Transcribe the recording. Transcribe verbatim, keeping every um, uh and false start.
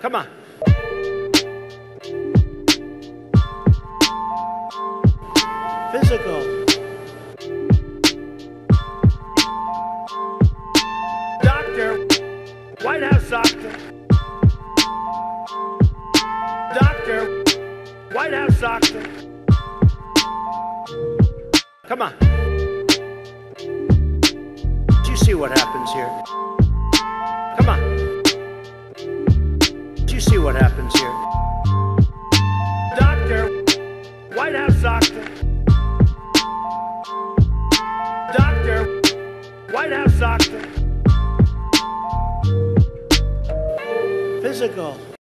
Come on. Physical. Doctor. White House doctor. Doctor. White House doctor. Come on. Do you see what happens here? Come on. See what happens here. Doctor, White House doctor. Doctor, White House doctor. Physical.